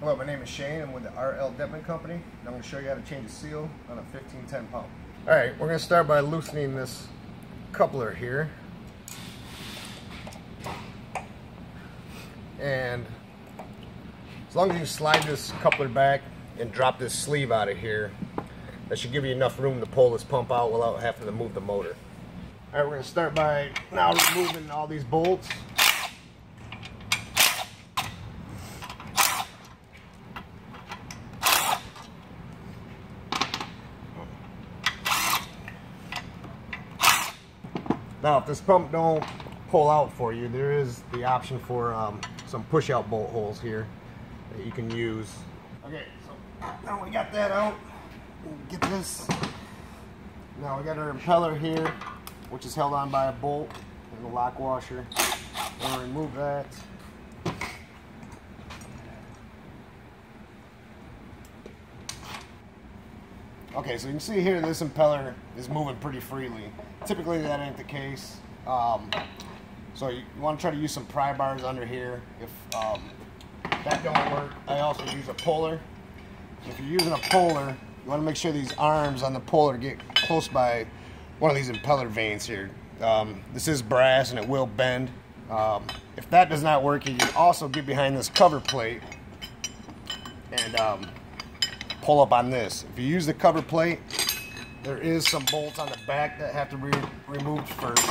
Hello, my name is Shane. I'm with the R.L. Deppmann Company, and I'm going to show you how to change a seal on a 1510 pump. Alright, we're going to start by loosening this coupler here. And as long as you slide this coupler back and drop this sleeve out of here, that should give you enough room to pull this pump out without having to move the motor. Alright, we're going to start by now removing all these bolts. Now, if this pump don't pull out for you, there is the option for some push-out bolt holes here that you can use. Okay, so now we got that out. Get this. Now we got our impeller here, which is held on by a bolt and a lock washer. We're gonna remove that. Okay, so you can see here this impeller is moving pretty freely. Typically that ain't the case. So you want to try to use some pry bars under here. If that don't work, I also use a puller. If you're using a puller, you want to make sure these arms on the puller get close by one of these impeller vanes here. This is brass and it will bend. If that does not work, you can also get behind this cover plate and pull up on this. If you use the cover plate, there is some bolts on the back that have to be removed first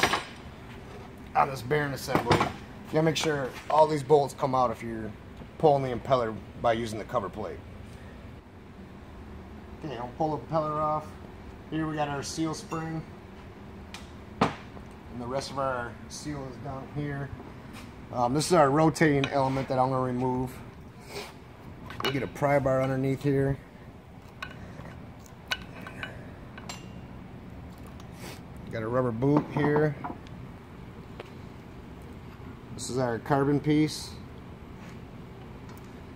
on this bearing assembly. You gotta make sure all these bolts come out if you're pulling the impeller by using the cover plate. Okay, I'll pull the impeller off. Here we got our seal spring, and the rest of our seal is down here. This is our rotating element that I'm gonna remove. We get a pry bar underneath here. Got a rubber boot here. This is our carbon piece.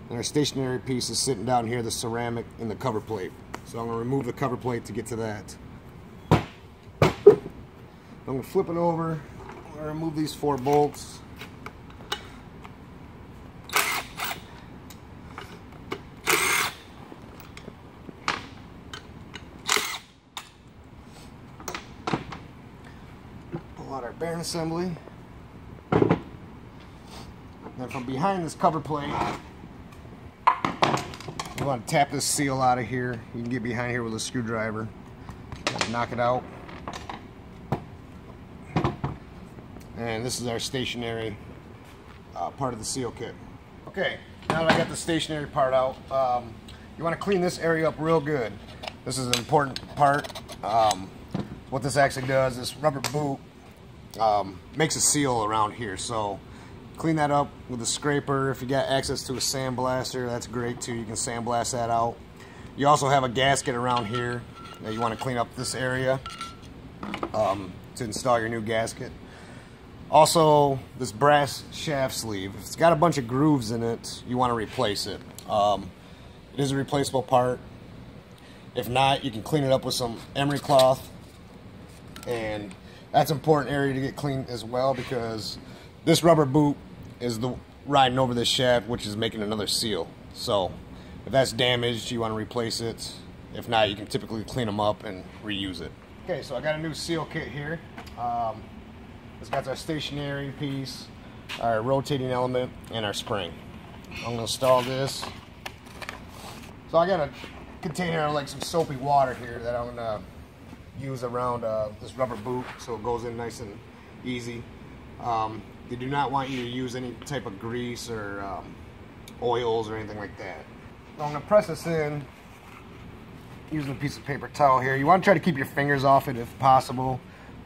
And our stationary piece is sitting down here, the ceramic and the cover plate. So I'm going to remove the cover plate to get to that. I'm going to flip it over. I'm going to remove these four bolts. Out our bearing assembly, and then from behind this cover plate you want to tap this seal out of here. You can get behind here with a screwdriver, knock it out, and this is our stationary part of the seal kit. Okay, now that I got the stationary part out, you want to clean this area up real good. This is an important part. What this actually does, this rubber boot makes a seal around here, so clean that up with a scraper. If you got access to a sandblaster, that's great too. You can sandblast that out. You also have a gasket around here that you want to clean up this area to install your new gasket. Also, this brass shaft sleeve, if it's got a bunch of grooves in it, you want to replace it. It is a replaceable part. If not, you can clean it up with some emery cloth, and that's an important area to get cleaned as well, because this rubber boot is riding over this shaft, which is making another seal. So if that's damaged, you want to replace it. If not, you can typically clean them up and reuse it. Okay, so I got a new seal kit here. It's got our stationary piece, our rotating element, and our spring. I'm going to install this. So I got a container of like some soapy water here that I'm going to use around this rubber boot so it goes in nice and easy. They do not want you to use any type of grease or oils or anything like that. So I'm going to press this in using a piece of paper towel here. You want to try to keep your fingers off it if possible.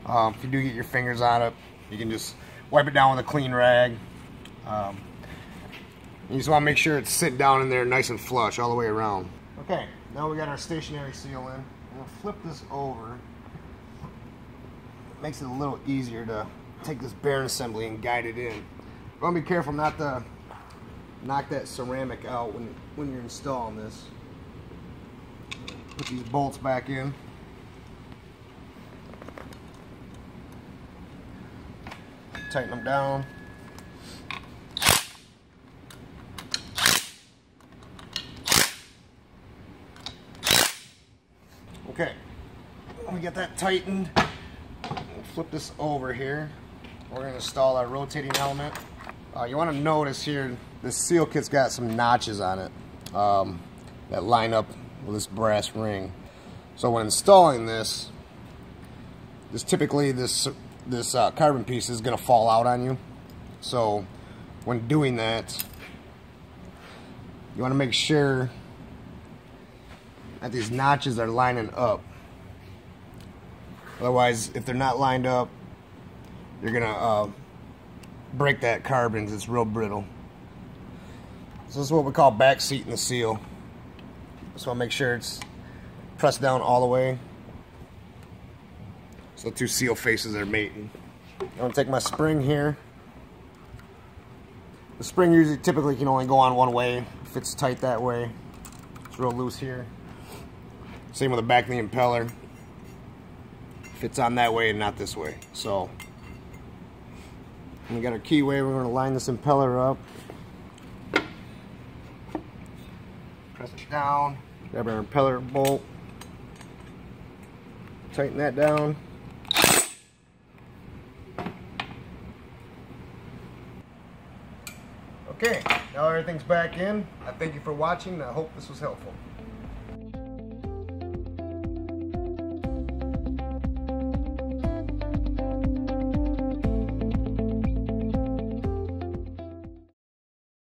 If you do get your fingers on it, you can just wipe it down with a clean rag. You just want to make sure it's sitting down in there nice and flush all the way around. Okay, now we got our stationary seal in. We'll flip this over. It makes it a little easier to take this bearing assembly and guide it in. You want to be careful not to knock that ceramic out when you're installing this. Put these bolts back in. Tighten them down. Okay, let me get that tightened. Flip this over here. We're gonna install our rotating element. You wanna notice here, this seal kit's got some notches on it that line up with this brass ring. So when installing this, typically this carbon piece is gonna fall out on you. So when doing that, you wanna make sure that these notches are lining up. Otherwise, if they're not lined up, you're gonna break that carbon because it's real brittle. So this is what we call back seating the seal. Just wanna make sure it's pressed down all the way, so the two seal faces are mating. I'm gonna take my spring here. The spring typically can only go on one way. It fits tight that way. It's real loose here. Same with the back of the impeller. Fits on that way and not this way. So we got our keyway. We're gonna line this impeller up. Press it down. Grab our impeller bolt. Tighten that down. Okay, now everything's back in. I thank you for watching. I hope this was helpful.